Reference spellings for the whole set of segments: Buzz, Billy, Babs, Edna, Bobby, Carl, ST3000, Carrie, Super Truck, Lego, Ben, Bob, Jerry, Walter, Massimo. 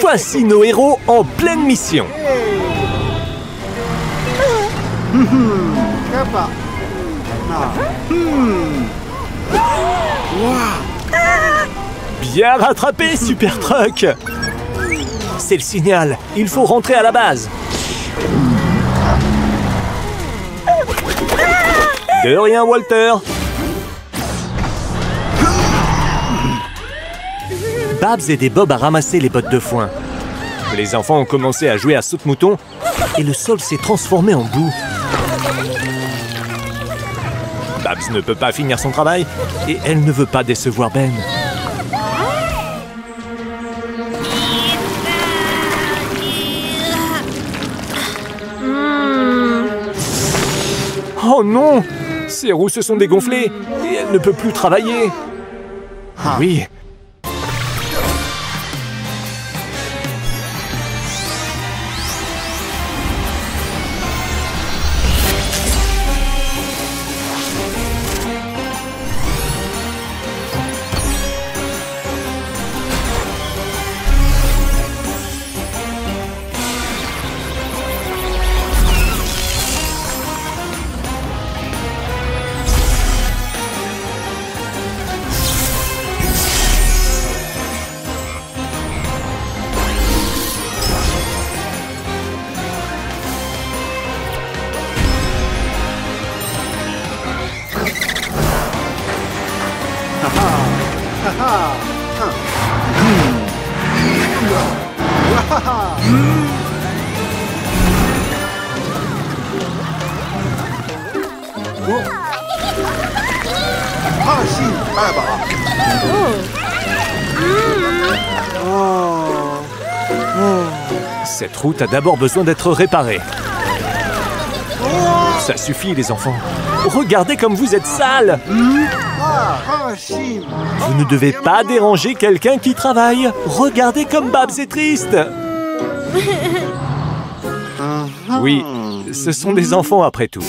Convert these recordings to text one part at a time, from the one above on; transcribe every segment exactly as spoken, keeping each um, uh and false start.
Voici nos héros en pleine mission. Bien rattrapé, Super Truck. C'est le signal, il faut rentrer à la base. De rien, Walter. Babs aidait Bob à ramasser les bottes de foin. Les enfants ont commencé à jouer à saute-mouton et le sol s'est transformé en boue. Babs ne peut pas finir son travail et elle ne veut pas décevoir Ben. Oh non! Ses roues se sont dégonflées et elle ne peut plus travailler. Ah oui. Cette route a d'abord besoin d'être réparée. Ça suffit, les enfants. Regardez comme vous êtes sales. Vous ne devez pas déranger quelqu'un qui travaille. Regardez comme Babs est triste. Oui, ce sont des enfants après tout.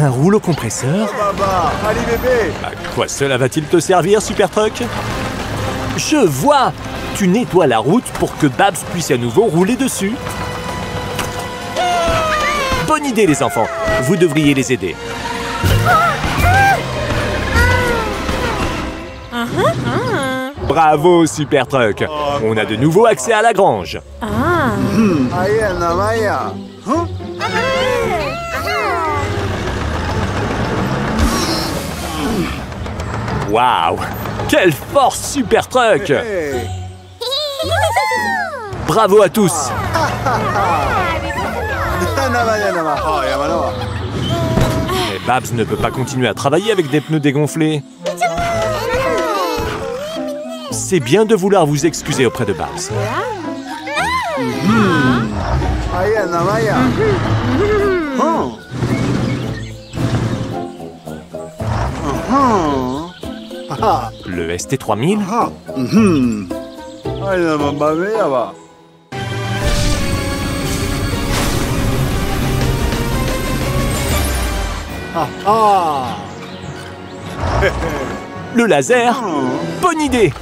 Un rouleau compresseur. Oh, baba. Allez, bébé. À quoi cela va-t-il te servir, Super Truck? Je vois. Tu nettoies la route pour que Babs puisse à nouveau rouler dessus. Bonne idée, les enfants. Vous devriez les aider. Bravo, Super Truck. On a de nouveau accès à la grange. Ah. Hmm. Waouh! Quelle force, Super Truck! Hey. Bravo à tous! Mais Babs ne peut pas continuer à travailler avec des pneus dégonflés. C'est bien de vouloir vous excuser auprès de Babs. Hmm. Oh. Oh. Le S T trois mille. Le laser. Bonne idée.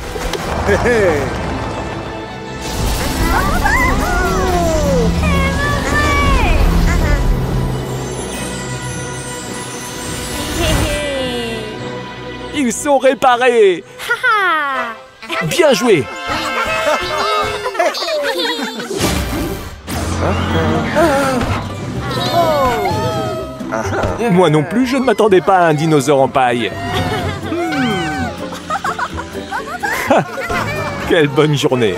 Ils sont réparés. Bien joué. Moi non plus, je ne m'attendais pas à un dinosaure en paille. Quelle bonne journée.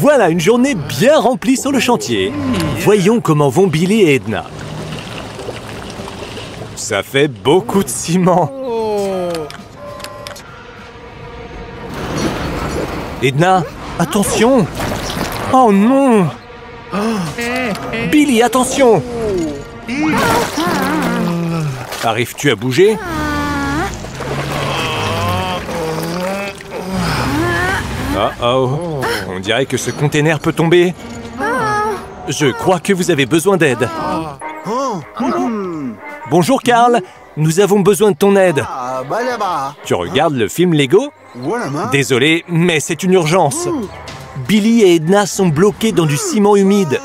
Voilà une journée bien remplie sur le chantier. Voyons comment vont Billy et Edna. Ça fait beaucoup de ciment. Edna, attention! Oh non! Oh. Billy, attention! Arrives-tu à bouger? Oh oh! On dirait que ce container peut tomber. Je crois que vous avez besoin d'aide. Bonjour Carl, nous avons besoin de ton aide. Tu regardes le film Lego? Désolé, mais c'est une urgence. Billy et Edna sont bloqués dans du ciment humide.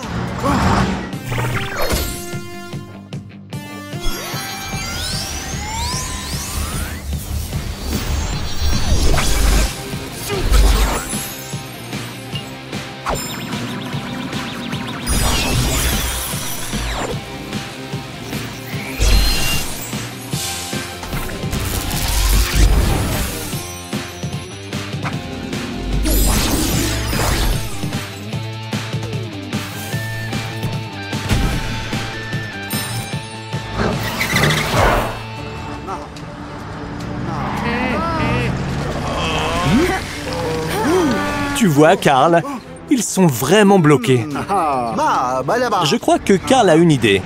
Tu vois, Carl, ils sont vraiment bloqués. Je crois que Carl a une idée.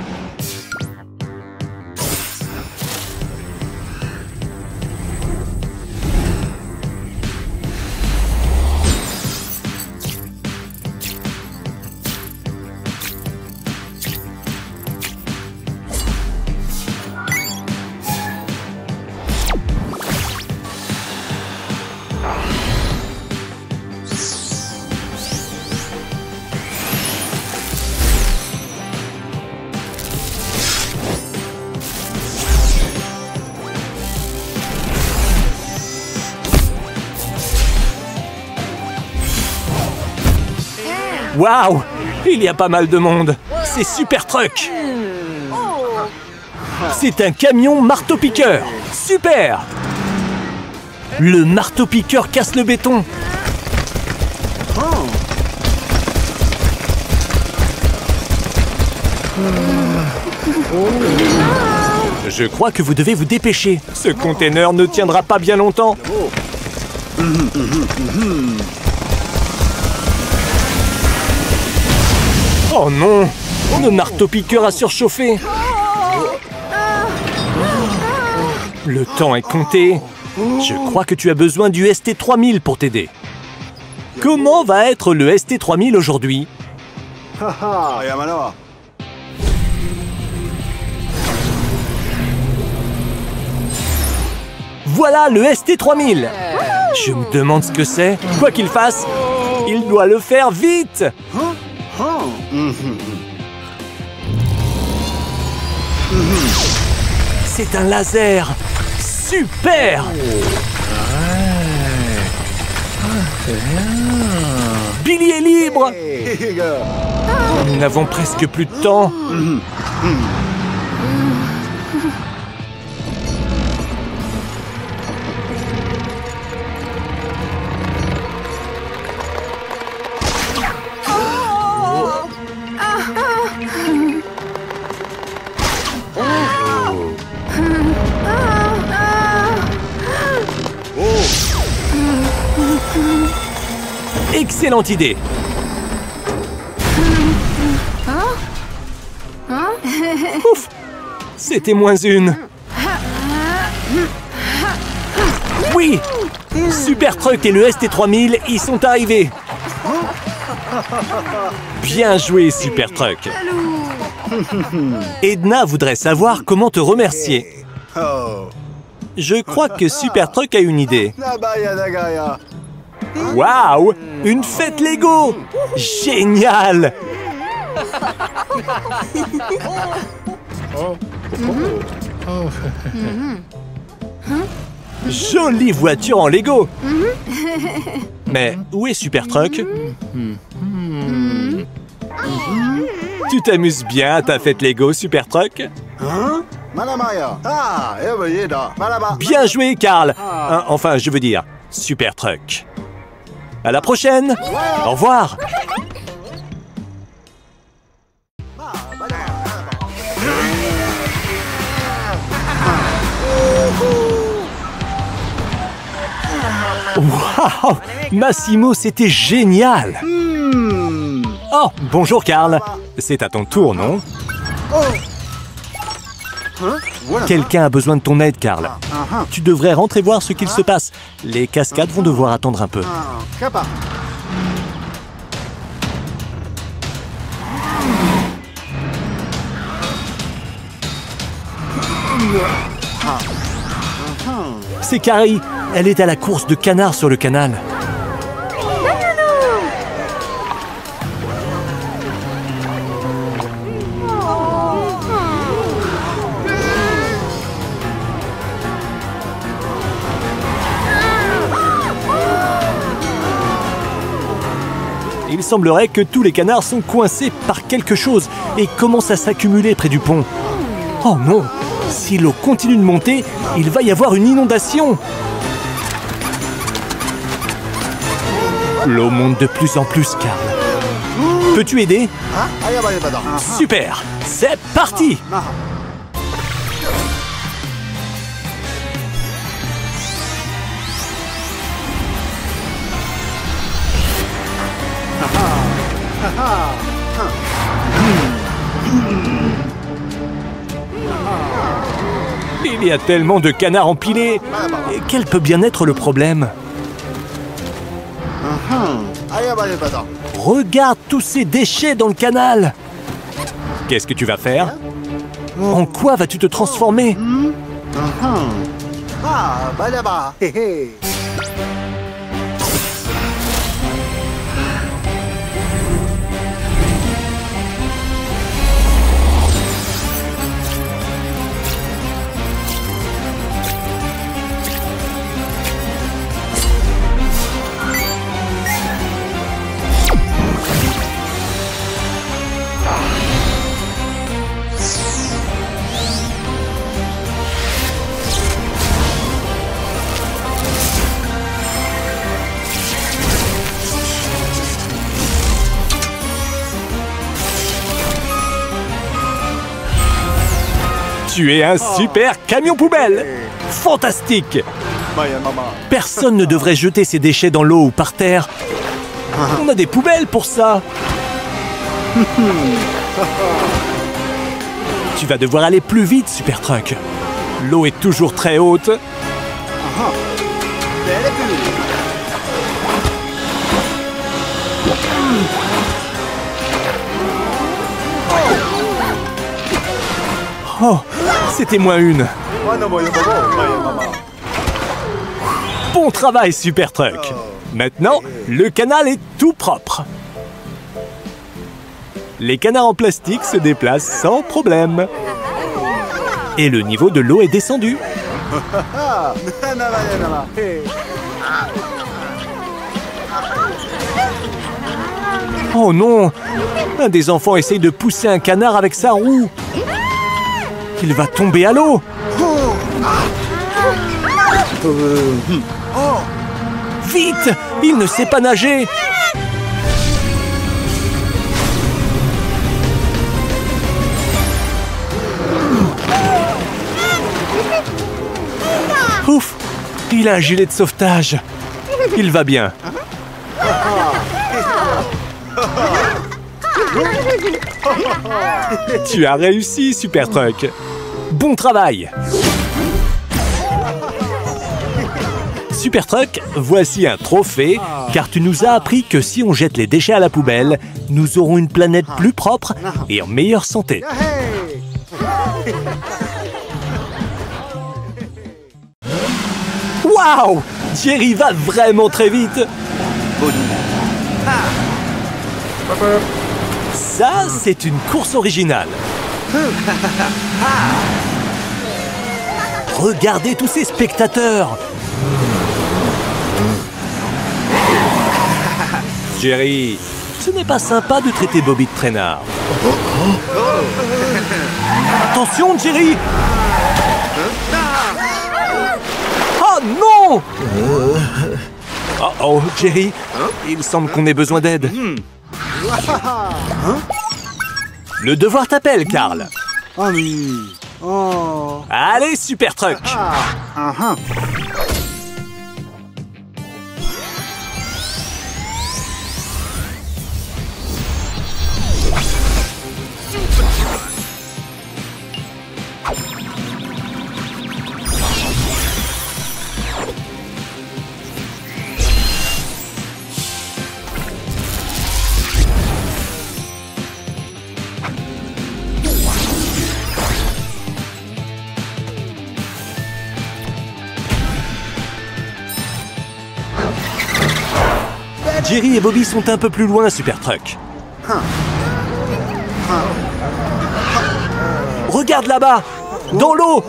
Waouh! Il y a pas mal de monde. C'est Super Truck. C'est un camion marteau-piqueur. Super! Le marteau-piqueur casse le béton. Je crois que vous devez vous dépêcher. Ce container ne tiendra pas bien longtemps. Oh non! Le marteau-piqueur a surchauffé! Le temps est compté. Je crois que tu as besoin du S T trois mille pour t'aider. Comment va être le S T trois mille aujourd'hui? Voilà le S T trois mille! Je me demande ce que c'est. Quoi qu'il fasse, il doit le faire vite! Oh. C'est un laser. Super. Billy est libre. Nous n'avons presque plus de temps. Excellente idée. Ouf! C'était moins une. Oui! Super Truck et le S T trois mille y sont arrivés. Bien joué, Super Truck. Edna voudrait savoir comment te remercier. Je crois que Super Truck a une idée. Waouh! Une fête Lego! Génial! Jolie voiture en Lego! Mais où est Super Truck? Tu t'amuses bien à ta fête Lego, Super Truck? Bien joué, Carl! Enfin, je veux dire, Super Truck. À la prochaine. Au revoir. Waouh, Massimo, c'était génial. Oh, bonjour Carl. C'est à ton tour, non? Quelqu'un a besoin de ton aide, Carl. Tu devrais rentrer voir ce qu'il se passe. Les cascades vont devoir attendre un peu. C'est Carrie. Elle est à la course de canards sur le canal. Il semblerait que tous les canards sont coincés par quelque chose et commencent à s'accumuler près du pont. Oh non! Si l'eau continue de monter, il va y avoir une inondation! L'eau monte de plus en plus, Carl. Peux-tu aider? Super! C'est parti! Il y a tellement de canards empilés. Quel peut bien être le problème? Regarde tous ces déchets dans le canal. Qu'est-ce que tu vas faire? En quoi vas-tu te transformer? Tu es un super camion poubelle! Fantastique! Personne ne devrait jeter ses déchets dans l'eau ou par terre. On a des poubelles pour ça. Tu vas devoir aller plus vite, Super Truck. L'eau est toujours très haute. Oh! C'était moins une. Bon travail, Super Truck. Maintenant, le canal est tout propre. Les canards en plastique se déplacent sans problème. Et le niveau de l'eau est descendu. Oh non! Un des enfants essaye de pousser un canard avec sa roue. Il va tomber à l'eau. Vite! Il ne sait pas nager. Ouf! Il a un gilet de sauvetage. Il va bien. Tu as réussi, Super Truck. Bon travail. Super Truck, voici un trophée, car tu nous as appris que si on jette les déchets à la poubelle, nous aurons une planète plus propre et en meilleure santé. Waouh! Jerry va vraiment très vite. Ça, c'est une course originale. Regardez tous ces spectateurs. Jerry, ce n'est pas sympa de traiter Bobby de traînard. Attention, Jerry! Oh non! Oh oh, Jerry, Il semble qu'on ait besoin d'aide. Le devoir t'appelle, Carl. Allez, Super Truck. Jerry et Bobby sont un peu plus loin, Super Truck. Regarde là-bas, dans l'eau.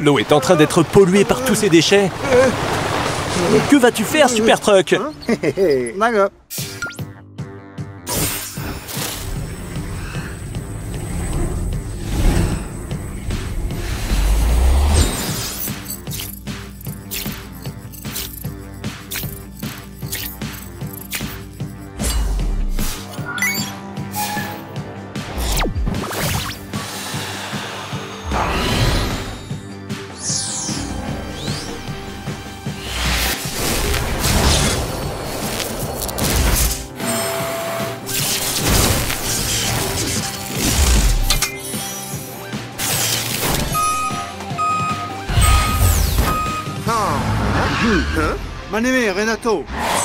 L'eau est en train d'être polluée par tous ces déchets. Que vas-tu faire, Super Truck ?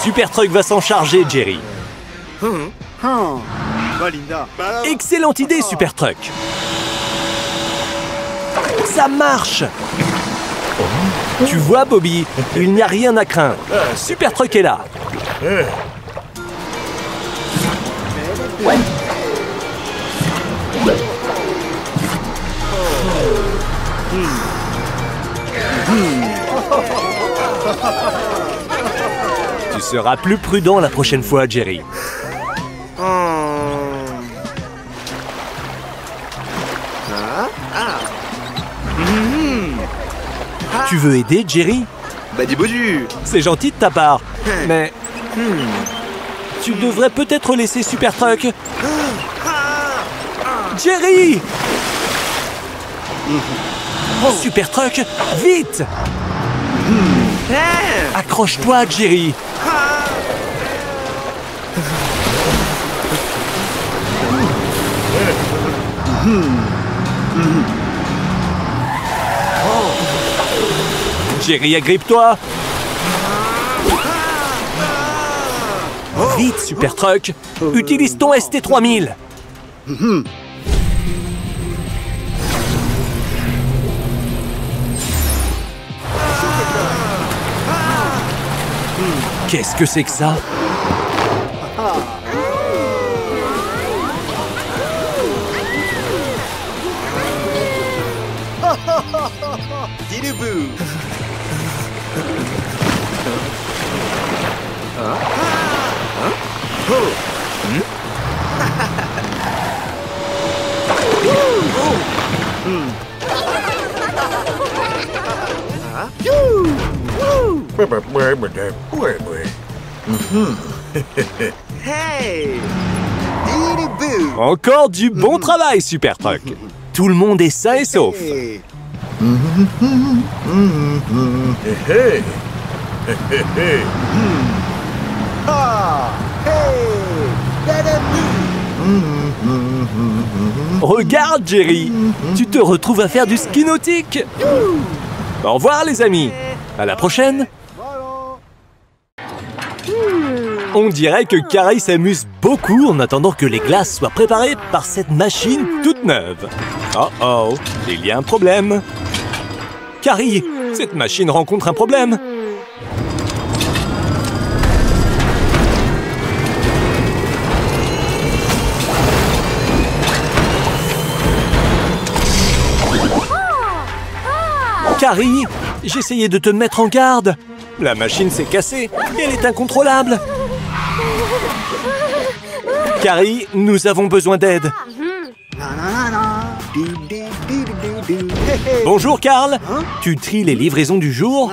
Super Truck va s'en charger, Jerry. Excellente idée, Super Truck. Ça marche. Tu vois, Bobby, il n'y a rien à craindre. Super Truck est là. Ouais. Tu seras plus prudent la prochaine fois, Jerry. Tu veux aider, Jerry? Bah dis bonjour. C'est gentil de ta part, mais... Tu devrais peut-être laisser Super Truck. Jerry! Oh, Super Truck, vite! Accroche-toi, Jerry. Jerry, agrippe-toi. Vite, Super Truck. Utilise ton S T trois mille. Qu'est-ce que c'est que ça? Encore du bon travail, Super Truck. Tout le monde est sain et sauf. Regarde, Jerry, tu te retrouves à faire du ski nautique. Au revoir, les amis. À la prochaine. On dirait que Carrie s'amuse beaucoup en attendant que les glaces soient préparées par cette machine toute neuve. Oh oh, il y a un problème. Carrie, cette machine rencontre un problème. Carrie, j'essayais de te mettre en garde. La machine s'est cassée et elle est incontrôlable. Carrie, nous avons besoin d'aide. Bonjour, Carl. Hein? Tu tries les livraisons du jour?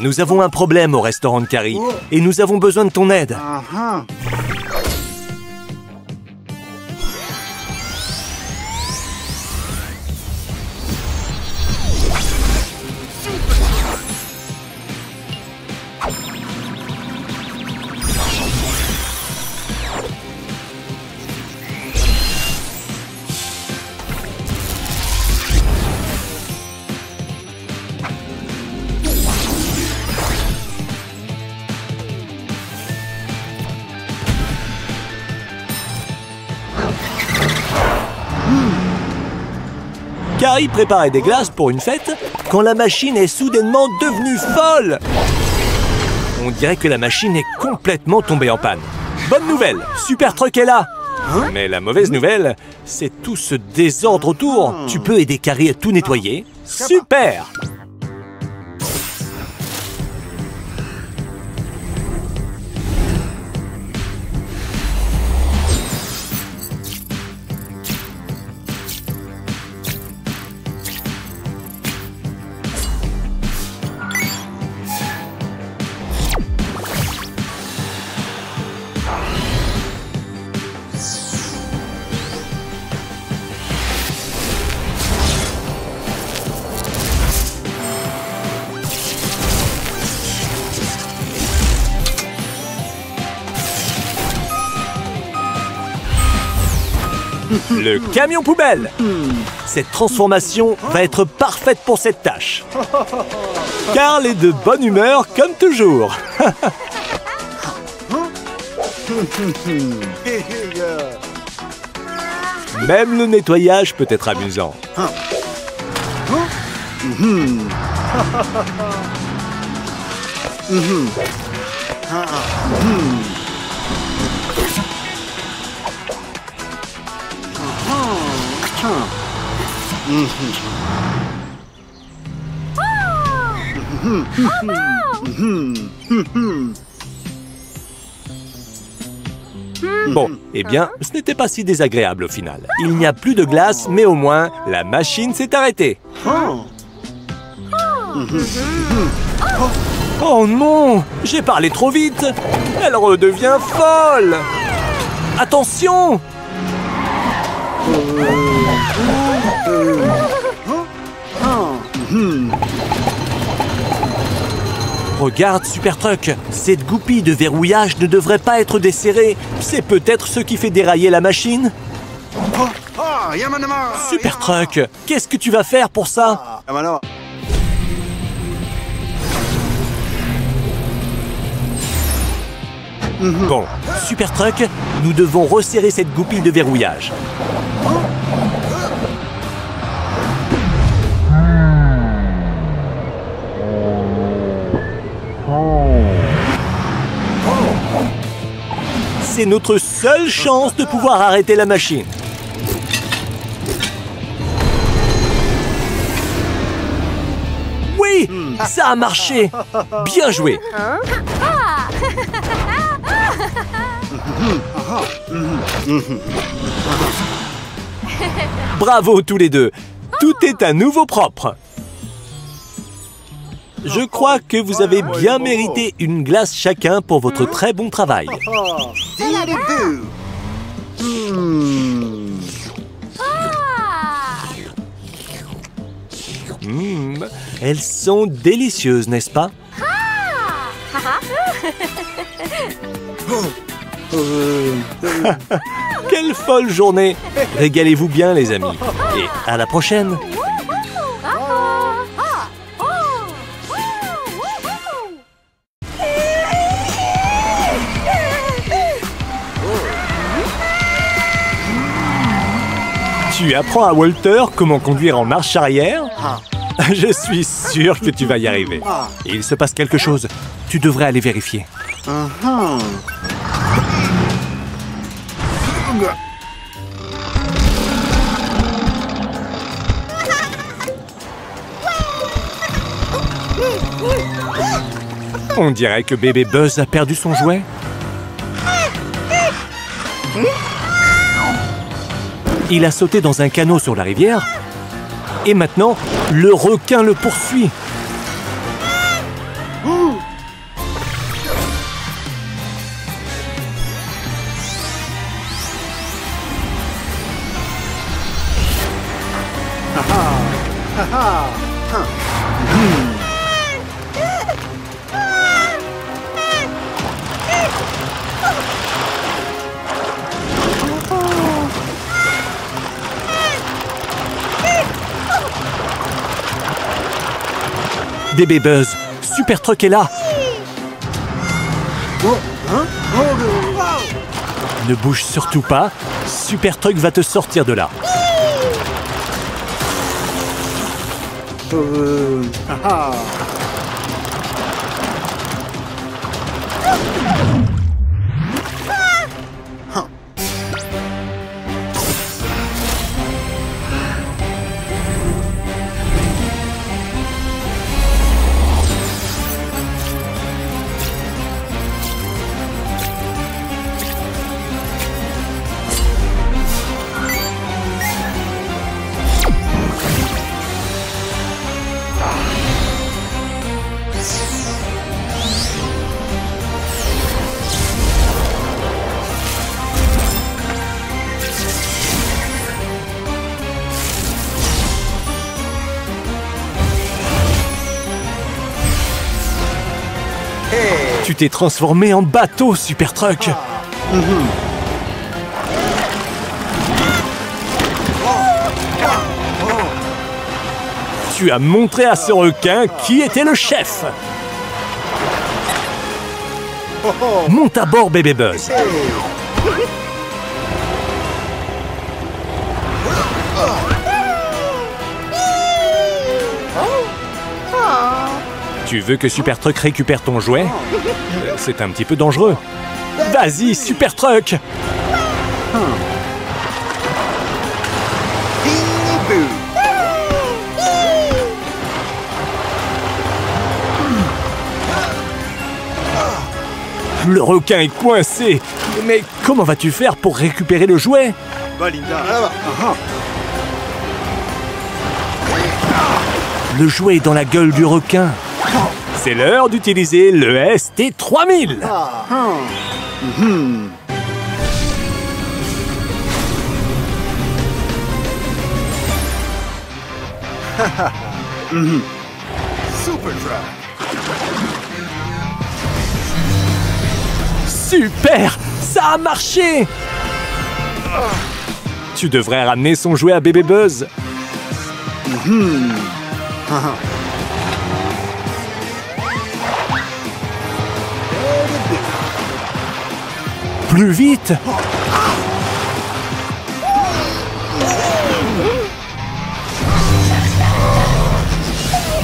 Nous avons un problème au restaurant de Carrie oh. et nous avons besoin de ton aide. Uh-huh. Carrie préparait des glaces pour une fête quand la machine est soudainement devenue folle. On dirait que la machine est complètement tombée en panne. Bonne nouvelle, Super Truck est là. Mais la mauvaise nouvelle, c'est tout ce désordre autour. Tu peux aider Carrie à tout nettoyer. Super! Le camion poubelle. Cette transformation va être parfaite pour cette tâche. Carl est de bonne humeur comme toujours. Même le nettoyage peut être amusant. Bon, eh bien, ce n'était pas si désagréable au final. Il n'y a plus de glace, mais au moins, la machine s'est arrêtée. Oh non, j'ai parlé trop vite. Elle redevient folle. Attention! Regarde, Super Truck, cette goupille de verrouillage ne devrait pas être desserrée. C'est peut-être ce qui fait dérailler la machine. Super Truck, qu'est-ce que tu vas faire pour ça? Bon, Super Truck, nous devons resserrer cette goupille de verrouillage. C'est notre seule chance de pouvoir arrêter la machine. Oui, ça a marché. Bien joué. Bravo tous les deux. Tout est à nouveau propre. Je crois que vous avez bien mérité une glace chacun pour votre très bon travail. Mmh, elles sont délicieuses, n'est-ce pas? Quelle folle journée! Régalez-vous bien, les amis. Et à la prochaine! Tu apprends à Walter comment conduire en marche arrière? Je suis sûr que tu vas y arriver. Il se passe quelque chose. Tu devrais aller vérifier. On dirait que bébé Buzz a perdu son jouet. Il a sauté dans un canot sur la rivière Et maintenant, le requin le poursuit. Bébé Buzz, Super Truck est là. Ne bouge surtout pas, Super Truck va te sortir de là. Tu t'es transformé en bateau, Super Truck. Mmh. Tu as montré à ce requin qui était le chef. Monte à bord, bébé Buzz. Tu veux que Super Truck récupère ton jouet? euh, C'est un petit peu dangereux. Vas-y, Super Truck! Le requin est coincé. Mais comment vas-tu faire pour récupérer le jouet? Le jouet est dans la gueule du requin. C'est l'heure d'utiliser le S T trois mille. Ah. Mmh. Mmh. Super Truck. Super, ça a marché. Ah. Tu devrais ramener son jouet à bébé Buzz. Mmh. Ah. Plus vite!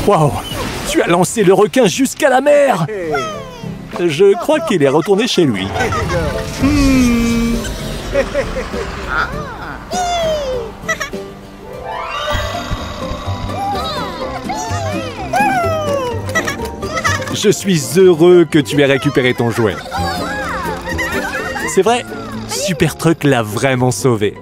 Waouh! Tu as lancé le requin jusqu'à la mer! Je crois qu'il est retourné chez lui. Hmm. Je suis heureux que tu aies récupéré ton jouet. C'est vrai, Super Truck l'a vraiment sauvé.